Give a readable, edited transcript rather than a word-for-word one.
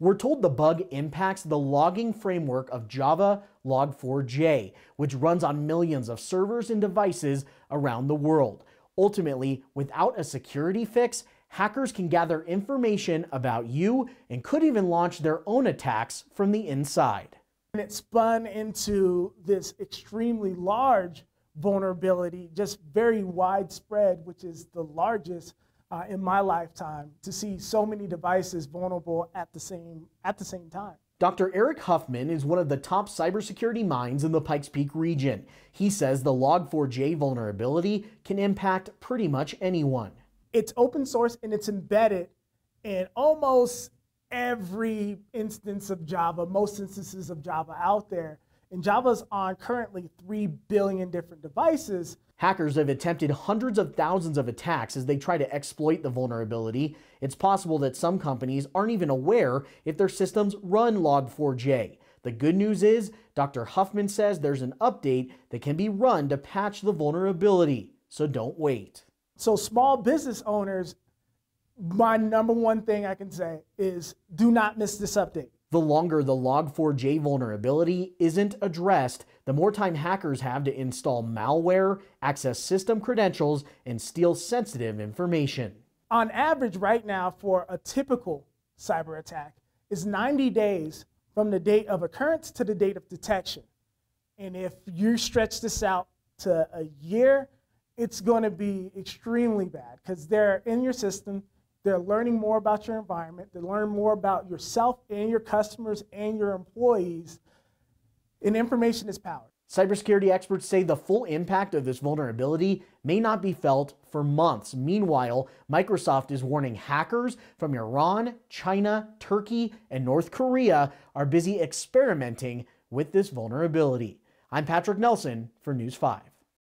We're told the bug impacts the logging framework of Java Log4j, which runs on millions of servers and devices around the world. Ultimately, without a security fix, hackers can gather information about you and could even launch their own attacks from the inside. And it spun into this extremely large vulnerability, just very widespread, which is the largest in my lifetime, to see so many devices vulnerable at the same time. Dr. Eric Huffman is one of the top cybersecurity minds in the Pikes Peak region. He says the Log4j vulnerability can impact pretty much anyone. It's open source and it's embedded in almost every instance of Java, most instances of Java out there. And Java's on currently 3 billion different devices. Hackers have attempted hundreds of thousands of attacks as they try to exploit the vulnerability. It's possible that some companies aren't even aware if their systems run Log4j. The good news is, Dr. Huffman says there's an update that can be run to patch the vulnerability, so don't wait. So small business owners, my number one thing I can say is do not miss this update. The longer the Log4j vulnerability isn't addressed, the more time hackers have to install malware, access system credentials, and steal sensitive information. On average right now, for a typical cyber attack is 90 days from the date of occurrence to the date of detection. And if you stretch this out to a year, it's going to be extremely bad because they're in your system. They're learning more about your environment. They learn more about yourself and your customers and your employees. And information is power. Cybersecurity experts say the full impact of this vulnerability may not be felt for months. Meanwhile, Microsoft is warning hackers from Iran, China, Turkey, and North Korea are busy experimenting with this vulnerability. I'm Patrick Nelson for News 5.